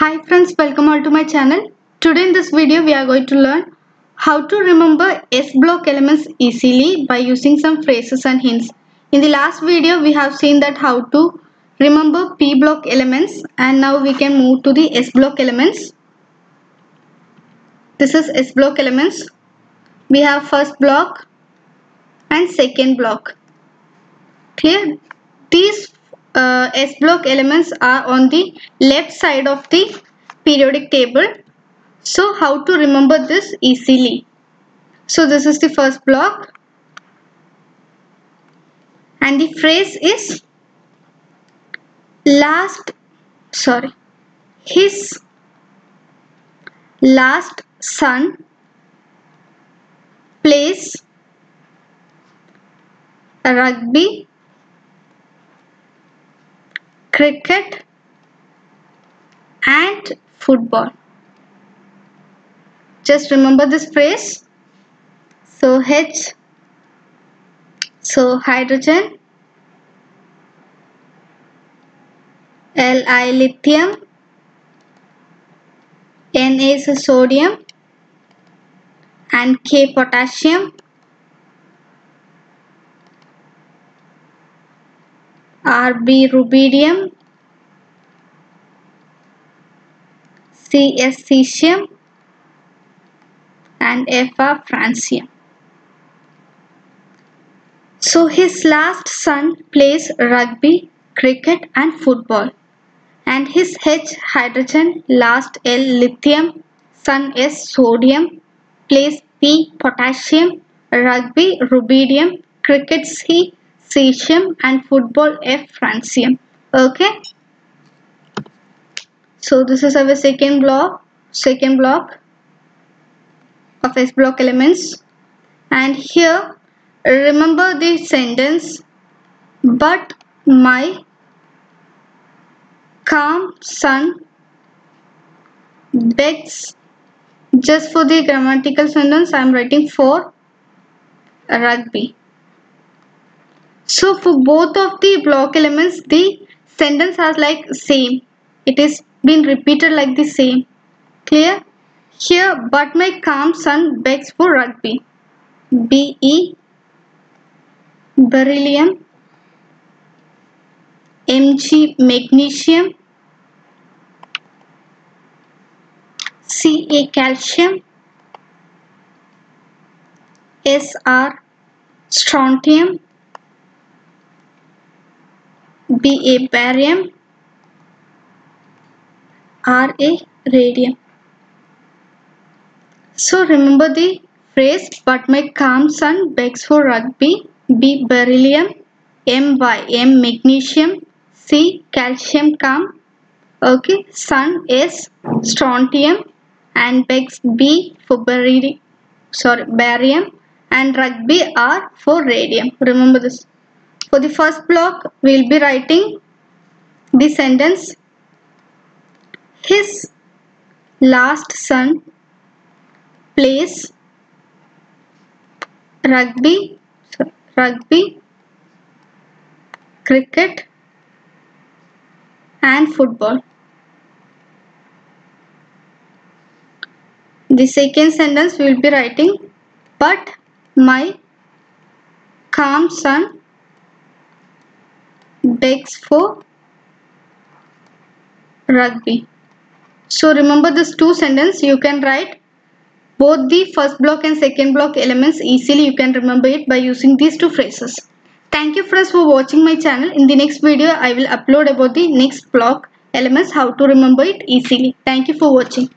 Hi friends, welcome all to my channel. Today in this video we are going to learn how to remember S-block elements easily by using some phrases and hints. In the last video we have seen that how to remember P-block elements, and now we can move to the S-block elements. This is S-block elements. We have first block and second block. Clear? These S-block elements are on the left side of the periodic table. So how to remember this easily? So this is the first block, and the phrase is his last son plays rugby, cricket and football. Just remember this phrase. So H, so hydrogen, Li lithium, Na is sodium and K potassium, Rb rubidium, Cs cesium and Fa francium. So his last son plays rugby, cricket and football, and his H hydrogen, last L lithium, son S sodium, plays P potassium, rugby rubidium, cricket C cesium and football F francium. Okay, so this is our second block of S-block elements. And here remember the sentence, but my calm son begs. Just for the grammatical sentence I am writing for rugby. So for both of the block elements the sentence has like same, it is been repeated like the same. Clear? Here but my calm son begs for rugby, Be beryllium, Mg magnesium, Ca calcium, Sr strontium, Ba barium, Ra radium. So remember the phrase, but my calm son begs for rugby, B beryllium, M magnesium, C calcium calm, okay, son S strontium, and begs B for barium, and rugby R for radium. Remember this. For the first block we will be writing the sentence, his last son plays rugby, cricket and football. The second sentence we will be writing, but my calm son begs for rugby. So remember this two sentences. You can write both the first block and second block elements easily. You can remember it by using these two phrases. Thank you friends for watching my channel. In the next video I will upload about the next block elements, how to remember it easily. Thank you for watching.